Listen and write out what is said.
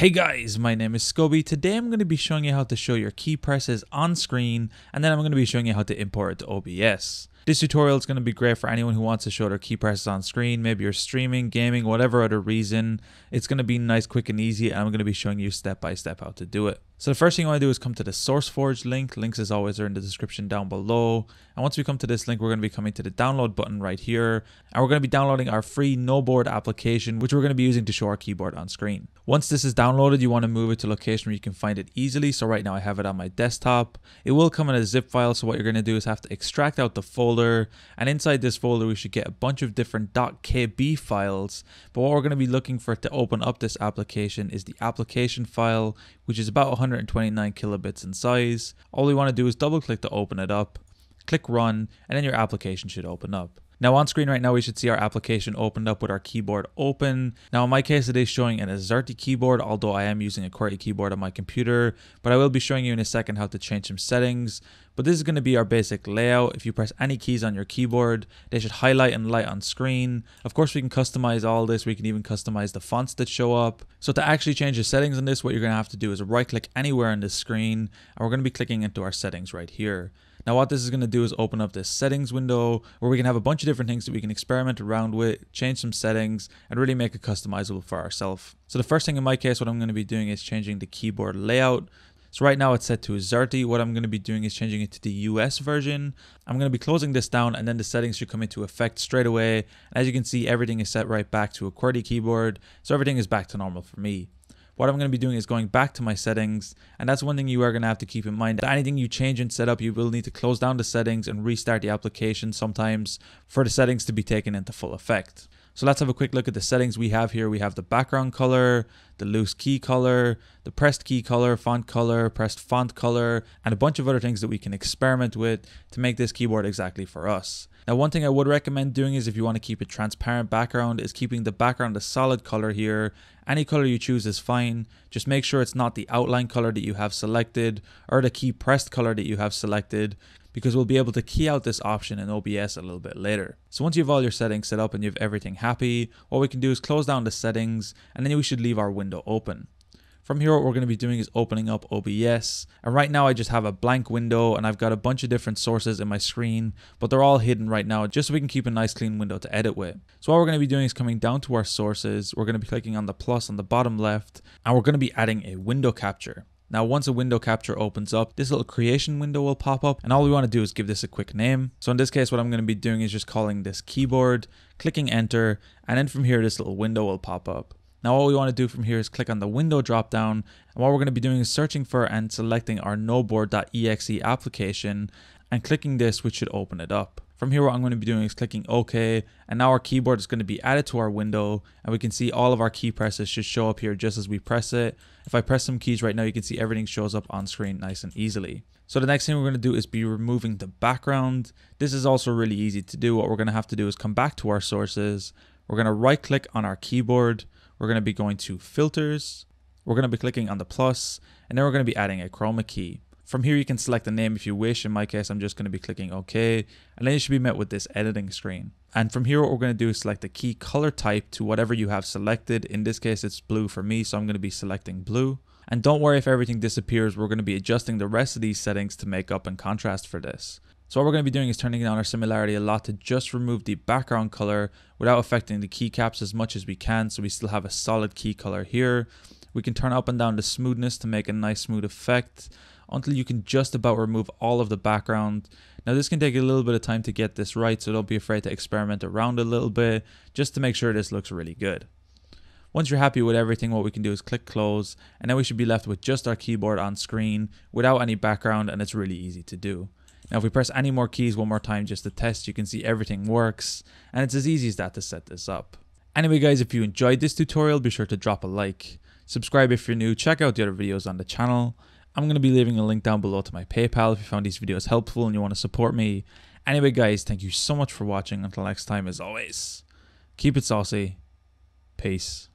Hey guys, my name is Scoby. Today I'm going to be showing you how to show your key presses on screen, and then I'm going to be showing you how to import it to OBS. This tutorial is going to be great for anyone who wants to show their key presses on screen. Maybe you're streaming, gaming, whatever other reason. It's going to be nice, quick and easy, and I'm going to be showing you step by step how to do it. So the first thing you want to do is come to the SourceForge link. Links as always are in the description down below. And once we come to this link, we're going to be coming to the download button right here. And we're going to be downloading our free no-board application, which we're going to be using to show our keyboard on screen. Once this is downloaded, you want to move it to a location where you can find it easily. So right now I have it on my desktop. It will come in a zip file. So what you're going to do is have to extract out the folder. And inside this folder, we should get a bunch of different .kb files. But what we're going to be looking for to open up this application is the application file, which is about 129 kilobits in size. All you want to do is double click to open it up, click run, and then your application should open up. Now on screen right now, we should see our application opened up with our keyboard open. Now in my case, it is showing an Azerty keyboard, although I am using a QWERTY keyboard on my computer, but I will be showing you in a second how to change some settings. But this is going to be our basic layout. If you press any keys on your keyboard, they should highlight and light on screen. Of course, we can customize all this. We can even customize the fonts that show up. So to actually change the settings on this, what you're going to have to do is right click anywhere on this screen, and we're going to be clicking into our settings right here. Now what this is going to do is open up this settings window where we can have a bunch of different things that we can experiment around with, change some settings, and really make it customizable for ourselves. So the first thing in my case, what I'm going to be doing is changing the keyboard layout. So right now it's set to Azerty. What I'm going to be doing is changing it to the US version. I'm going to be closing this down, and then the settings should come into effect straight away. As you can see, everything is set right back to a QWERTY keyboard. So everything is back to normal for me. What I'm going to be doing is going back to my settings, and that's one thing you are going to have to keep in mind. Anything you change in setup, you will need to close down the settings and restart the application sometimes for the settings to be taken into full effect. So let's have a quick look at the settings we have here. We have the background color, the loose key color, the pressed key color, pressed font color, and a bunch of other things that we can experiment with to make this keyboard exactly for us. Now, one thing I would recommend doing is if you want to keep a transparent background is keeping the background a solid color here. Any color you choose is fine. Just make sure it's not the outline color that you have selected or the key pressed color that you have selected, because we'll be able to key out this option in OBS a little bit later. So once you have all your settings set up and you have everything happy, what we can do is close down the settings, and then we should leave our window open. From here, what we're going to be doing is opening up OBS. And right now I just have a blank window, and I've got a bunch of different sources in my screen, but they're all hidden right now just so we can keep a nice clean window to edit with. So what we're going to be doing is coming down to our sources. We're going to be clicking on the plus on the bottom left, and we're going to be adding a window capture. Now, once a window capture opens up, this little creation window will pop up, and all we want to do is give this a quick name. So in this case, what I'm going to be doing is just calling this keyboard, clicking enter, and then from here, this little window will pop up. Now, all we want to do from here is click on the window drop down, and what we're going to be doing is searching for and selecting our noboard.exe application and clicking this, which should open it up. From here, what I'm going to be doing is clicking OK, and now our keyboard is going to be added to our window, and we can see all of our key presses should show up here just as we press it. If I press some keys right now, you can see everything shows up on screen nice and easily. So the next thing we're going to do is be removing the background. This is also really easy to do. What we're going to have to do is come back to our sources. We're going to right click on our keyboard. We're going to be going to filters. We're going to be clicking on the plus, and then we're going to be adding a chroma key. From here, you can select the name if you wish. In my case, I'm just going to be clicking OK, and then you should be met with this editing screen. And from here, what we're going to do is select the key color type to whatever you have selected. In this case, it's blue for me, so I'm going to be selecting blue. And don't worry if everything disappears. We're going to be adjusting the rest of these settings to make up and contrast for this. So what we're going to be doing is turning down our similarity a lot to just remove the background color without affecting the keycaps as much as we can, so we still have a solid key color here. We can turn up and down the smoothness to make a nice smooth effect, until you can just about remove all of the background. Now this can take a little bit of time to get this right, so don't be afraid to experiment around a little bit just to make sure this looks really good. Once you're happy with everything, what we can do is click close, and then we should be left with just our keyboard on screen without any background, and it's really easy to do. Now if we press any more keys one more time just to test, you can see everything works, and it's as easy as that to set this up. Anyway guys, if you enjoyed this tutorial, be sure to drop a like. Subscribe if you're new, check out the other videos on the channel. I'm going to be leaving a link down below to my PayPal if you found these videos helpful and you want to support me. Anyway guys, thank you so much for watching. Until next time, as always, keep it saucy. Peace.